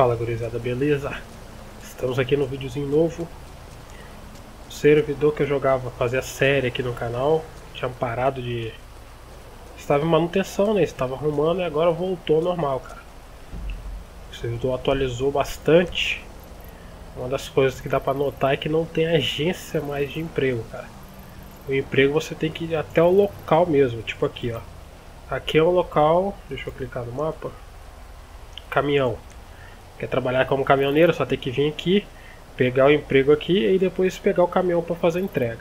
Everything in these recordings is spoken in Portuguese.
Fala gurizada, beleza? Estamos aqui no videozinho novo. O servidor que eu jogava, fazia série aqui no canal, tinha parado de... Estava em manutenção, né? Estava arrumando e agora voltou ao normal, cara. O servidor atualizou bastante. Uma das coisas que dá pra notar é que não tem agência mais de emprego, cara. O emprego você tem que ir até o local mesmo, tipo aqui, ó. Aqui é um local, deixa eu clicar no mapa. Caminhão. Quer trabalhar como caminhoneiro, só tem que vir aqui, pegar o emprego aqui e depois pegar o caminhão para fazer a entrega.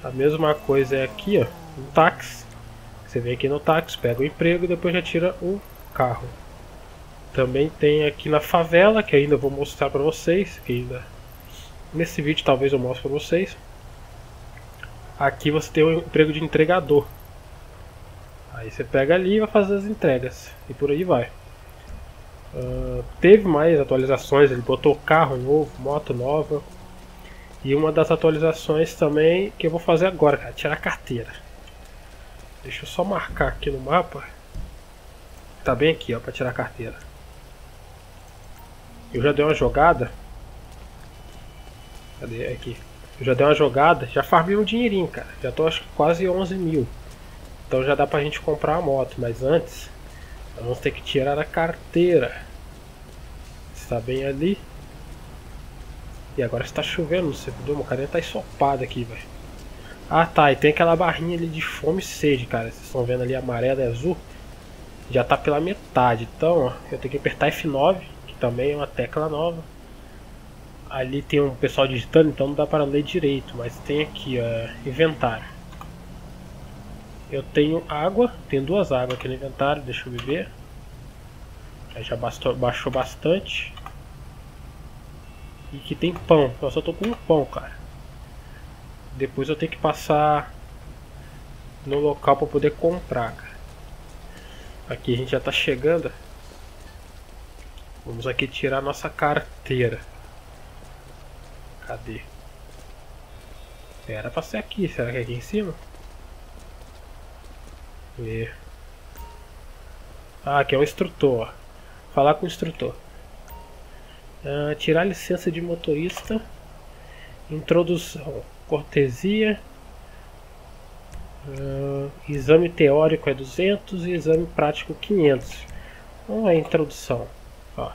A mesma coisa é aqui, ó, no táxi. Você vem aqui no táxi, pega o emprego e depois já tira o carro. Também tem aqui na favela, que ainda vou mostrar para vocês, que ainda nesse vídeo talvez eu mostre para vocês. Aqui você tem o emprego de entregador. Aí você pega ali e vai fazer as entregas e por aí vai. Teve mais atualizações, ele botou carro novo, moto nova. E uma das atualizações também que eu vou fazer agora, cara, tirar a carteira. Deixa eu só marcar aqui no mapa. Tá bem aqui, ó, pra tirar a carteira. Eu já dei uma jogada. Cadê? Aqui. Eu já dei uma jogada, já farmei um dinheirinho, cara. Já tô acho que quase 11 mil. Então já dá pra gente comprar a moto, mas antes vamos ter que tirar a carteira. Está bem ali. E agora está chovendo, você viu? Meu carinha tá ensopado aqui, velho. Ah tá, e tem aquela barrinha ali de fome e sede, cara. Vocês estão vendo ali amarela e azul. Já tá pela metade, então ó, eu tenho que apertar F9, que também é uma tecla nova. Ali tem um pessoal digitando, então não dá para ler direito, mas tem aqui, ó, inventário. Eu tenho água, tenho duas águas aqui no inventário, deixa eu beber. Aí já baixou bastante. E aqui tem pão, eu só tô com um pão, cara. Depois eu tenho que passar no local para poder comprar, cara. Aqui a gente já tá chegando. Vamos aqui tirar nossa carteira. Cadê? Era pra ser aqui, será que é aqui em cima? Ah, aqui é o instrutor, ó. Falar com o instrutor. Tirar a licença de motorista. Introdução, cortesia. Exame teórico é 200 e exame prático 500. Vamos lá, introdução, ó.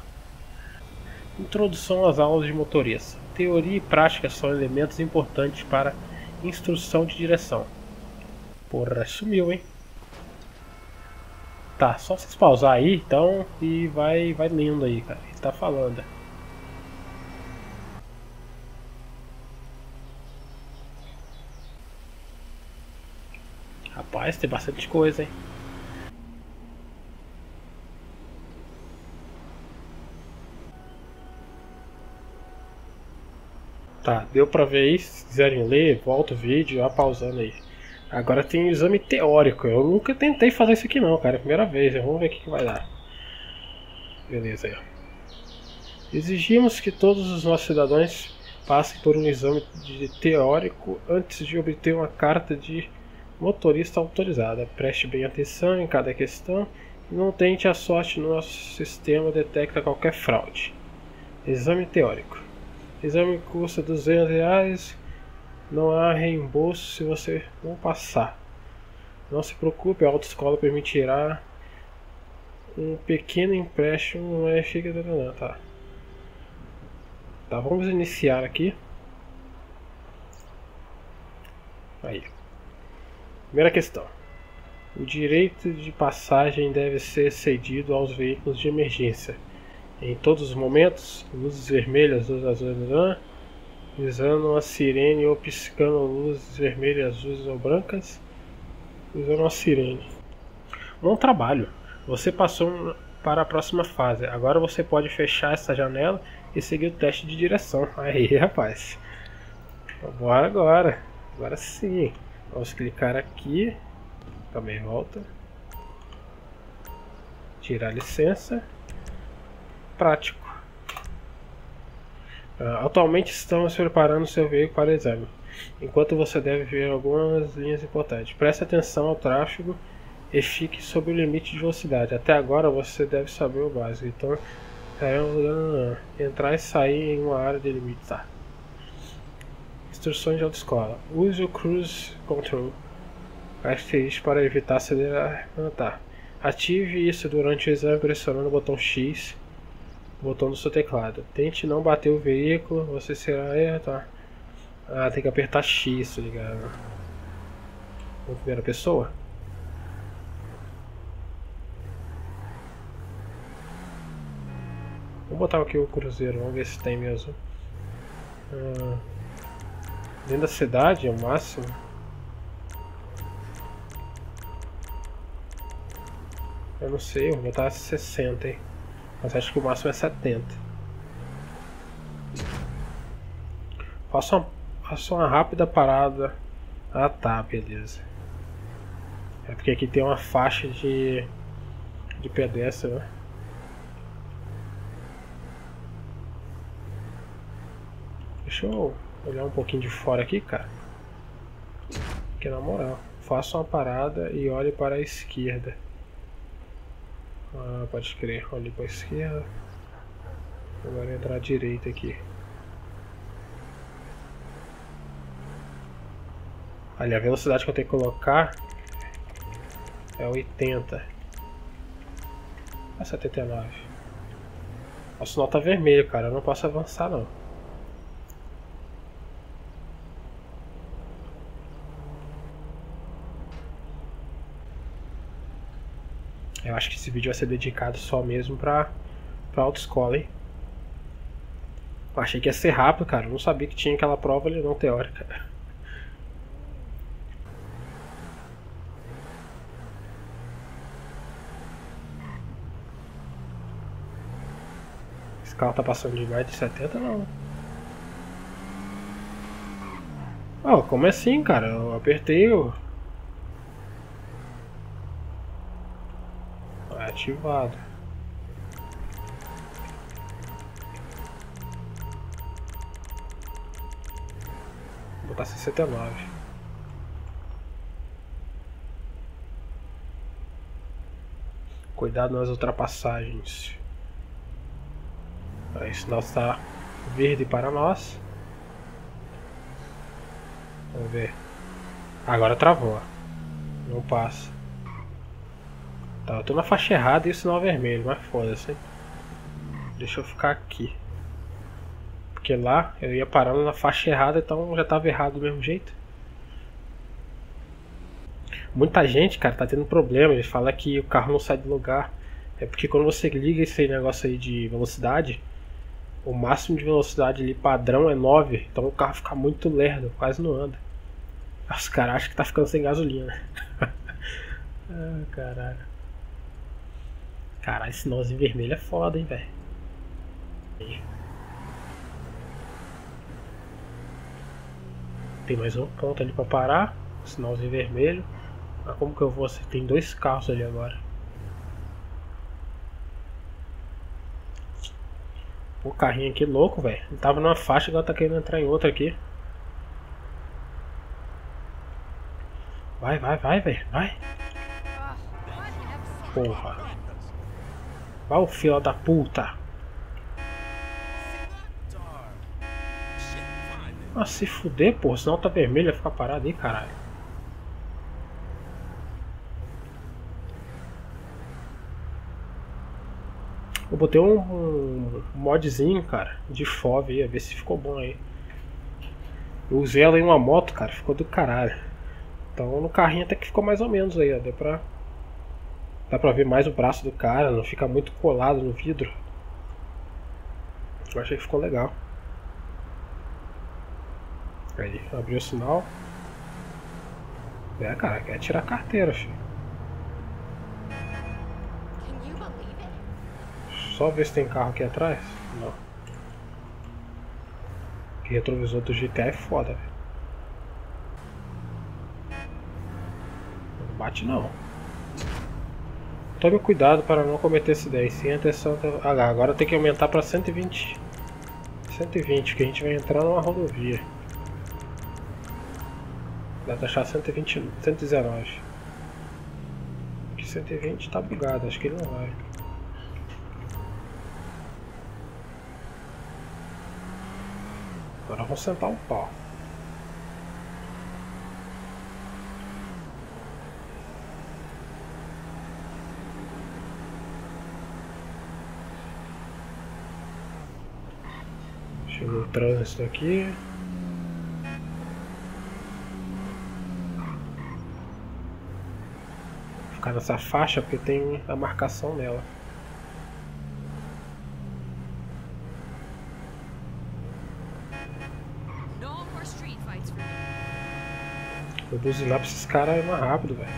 Introdução às aulas de motorista. Teoria e prática são elementos importantes para instrução de direção. Porra, sumiu, hein? Tá, só vocês pausar aí então e vai lendo aí, cara. Ele tá falando. Rapaz, tem bastante coisa, hein? Tá, deu pra ver aí. Se quiserem ler, volta o vídeo, vai pausando aí. Agora tem um exame teórico, eu nunca tentei fazer isso aqui não, cara, é a primeira vez, vamos ver o que vai dar. Beleza, aí ó. Exigimos que todos os nossos cidadãos passem por um exame teórico antes de obter uma carta de motorista autorizada. Preste bem atenção em cada questão e não tente a sorte no nosso sistema, detecta qualquer fraude. Exame teórico. Exame custa R$200. Não há reembolso se você não passar. Não se preocupe, a autoescola permitirá um pequeno empréstimo, mas fica danado, tá? Tá, vamos iniciar aqui. Aí. Primeira questão. O direito de passagem deve ser cedido aos veículos de emergência. Em todos os momentos, luzes vermelhas, luzes azuis, usando a sirene ou piscando luzes vermelhas, azuis ou brancas. Usando a sirene. Bom trabalho! Você passou para a próxima fase. Agora você pode fechar essa janela e seguir o teste de direção. Aí, rapaz! Bora agora! Agora sim! Vamos clicar aqui. Também volta. Tirar a licença. Prático. Atualmente estamos preparando seu veículo para o exame. Enquanto você deve ver algumas linhas importantes. Preste atenção ao tráfego e fique sob o limite de velocidade. Até agora você deve saber o básico. Então É um lugar entrar e sair em uma área delimitada. Instruções de autoescola. Use o Cruise Control para evitar acelerar e levantar. Ative isso durante o exame pressionando o botão X, o botão do seu teclado. Tente não bater o veículo, você será... Ah, tem que apertar X, tá ligado? Em primeira pessoa. Vou botar aqui o cruzeiro, vamos ver se tem mesmo. Dentro da cidade é o máximo. Eu não sei, vou botar 60, hein? Mas acho que o máximo é 70. Faça uma rápida parada. Ah tá, beleza. É porque aqui tem uma faixa de pedestre, né? Deixa eu olhar um pouquinho de fora aqui, cara. Porque na moral, faça uma parada e olhe para a esquerda. Ah, pode crer, olhe para a esquerda. Agora eu entrar à direita aqui. Olha, a velocidade que eu tenho que colocar é 80. É 79. O sinal tá vermelho, cara. Eu não posso avançar, não. Eu acho que esse vídeo vai ser dedicado só mesmo pra autoescola, hein? Eu achei que ia ser rápido, cara. Eu não sabia que tinha aquela prova ali não teórica. Esse carro tá passando de mais de 70, não. Oh, como assim, cara? Eu apertei o... ativado. Vou botar 69. Cuidado nas ultrapassagens. O sinal está verde para nós. Vamos ver. Agora travou. Não passa. Tá, eu tô na faixa errada e o sinal vermelho, mas foda-se. Deixa eu ficar aqui. Porque lá eu ia parando na faixa errada, então já tava errado do mesmo jeito. Muita gente, cara, tá tendo problema. Eles falam que o carro não sai do lugar. É porque quando você liga esse negócio aí de velocidade, o máximo de velocidade ali padrão é 9. Então o carro fica muito lerdo, quase não anda. Os caras acham que tá ficando sem gasolina. Ah, caralho. Caralho, esse sinalzinho vermelho é foda, hein, velho. Tem mais um ponto ali pra parar. Sinalzinho vermelho. Mas como que eu vou? Tem dois carros ali agora. O carrinho aqui é louco, velho. Ele tava numa faixa, agora tá querendo entrar em outra aqui. Vai, vai, vai, velho. Vai. Porra. Vai, o filho da puta! Ah, se fuder, porra, senão tá vermelho, vai ficar parado aí, caralho. Eu botei um modzinho, cara, de FOV aí, a ver se ficou bom aí. Eu usei ela em uma moto, cara, ficou do caralho. Então no carrinho até que ficou mais ou menos aí, ó, deu pra... Dá pra ver mais o braço do cara, não fica muito colado no vidro. Eu achei que ficou legal. Aí, abriu o sinal. É, cara, quer tirar a carteira, filho. Só ver se tem carro aqui atrás. Não. Que retrovisor do GTA é foda, velho. Não bate não. Tome cuidado para não cometer acidente. Sem atenção. Agora tem que aumentar para 120. 120, porque a gente vai entrar numa rodovia. Dá pra achar 120, 119. Porque 120 tá bugado, acho que ele não vai. Agora eu vou sentar um pau. Chegou o trânsito aqui. Vou ficar nessa faixa porque tem a marcação nela. Vou buzinar pra esses caras é mais rápido, velho.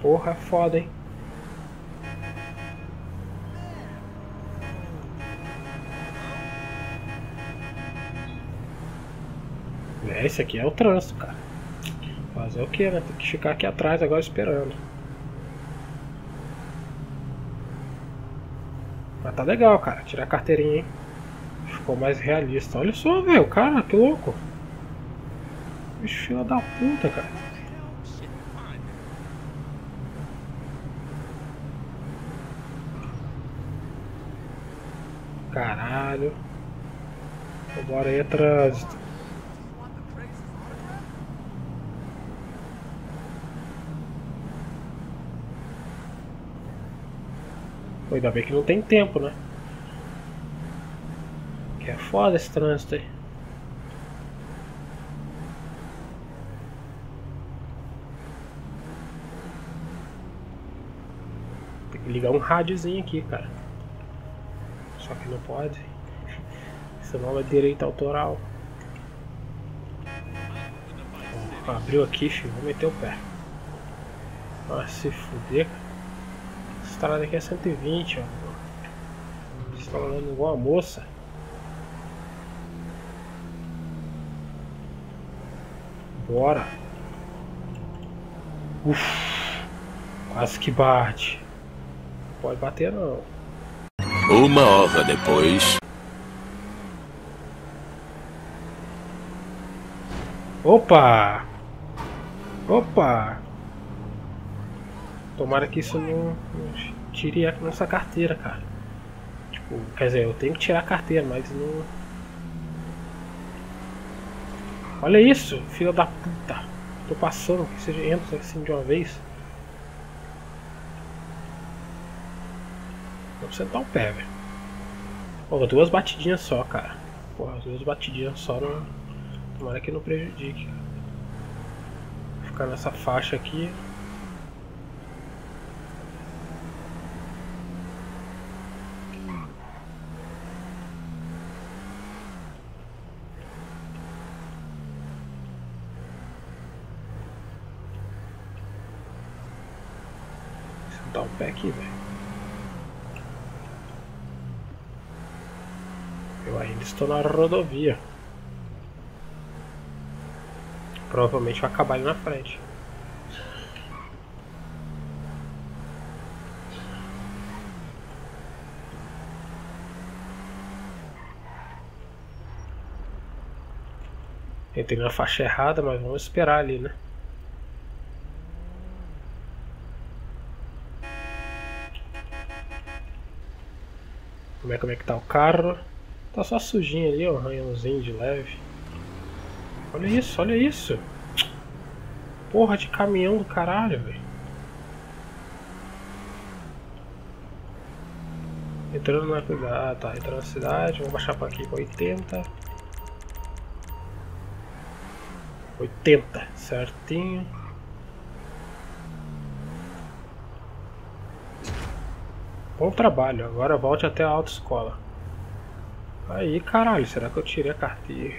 Porra, é foda, hein? É, esse aqui é o trânsito, cara. Fazer o que, né? Tem que ficar aqui atrás agora esperando. Mas tá legal, cara. Tirar a carteirinha, hein? Ficou mais realista. Olha só, velho. Cara, que louco. Bicho, fila da puta, cara. Caralho. Agora aí é trânsito. Pô, ainda bem que não tem tempo, né? Que é foda esse trânsito aí. Ligar um rádiozinho aqui, cara. Só que não pode. Senão é direito autoral. Bom, abriu aqui, filho. Vou meter o pé. Nossa, se fuder. Essa estrada aqui é 120, ó. Vocês estão andando igual a moça. Bora. Uff. Quase que bate. Pode bater, não. Uma hora depois. Opa! Opa! Tomara que isso não tire a nossa carteira, cara. Tipo, quer dizer, eu tenho que tirar a carteira, mas não. Olha isso, filha da puta! Tô passando, que você entra assim de uma vez. Vou sentar o pé, velho. Pô, duas batidinhas só, cara. Porra, duas batidinhas só não... Tomara que não prejudique. Vou ficar nessa faixa aqui. Vou sentar o pé aqui, velho. Eu ainda estou na rodovia. Provavelmente vai acabar ali na frente. Entrei na faixa errada, mas vamos esperar ali, né? Como é que tá o carro? Tá só sujinho ali, ó, um arranhãozinho de leve. Olha isso, olha isso. Porra de caminhão do caralho, velho. Entrando na... Ah, tá, entrando na cidade. Vou baixar pra aqui com 80. 80, certinho. Bom trabalho, agora volte até a autoescola. Aí, caralho, será que eu tirei a carteira?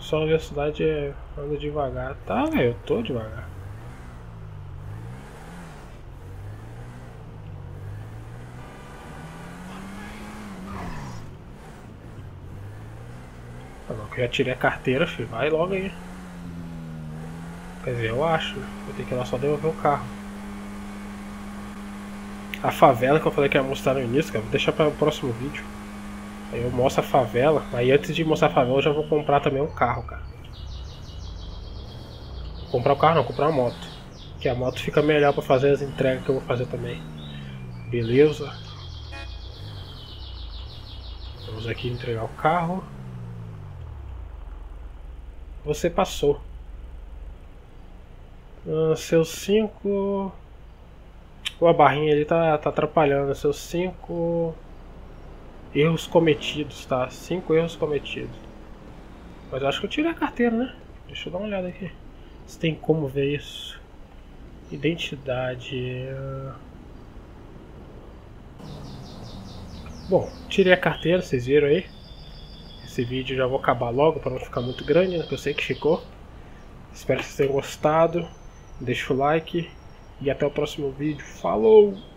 Só a velocidade é... anda devagar. Tá, velho, eu tô devagar. Agora que eu já tirei a carteira, filho, vai logo aí. Quer dizer, eu acho. Vou ter que ir lá só devolver o carro. A favela que eu falei que ia mostrar no início, cara, vou deixar para o próximo vídeo. Aí eu mostro a favela, aí antes de mostrar a favela eu já vou comprar também um carro, cara. Comprar o carro não, comprar a moto. Que a moto fica melhor para fazer as entregas que eu vou fazer também. Beleza. Vamos aqui entregar o carro. Você passou. Seu 5... A barrinha ali tá atrapalhando. Seus 5 erros cometidos, tá? 5 erros cometidos. Mas eu acho que eu tirei a carteira, né? Deixa eu dar uma olhada aqui. Se tem como ver isso. Identidade... Bom, tirei a carteira, vocês viram aí. Esse vídeo já vou acabar logo para não ficar muito grande, né? Que eu sei que chegou. Espero que vocês tenham gostado. Deixa o like. E até o próximo vídeo. Falou!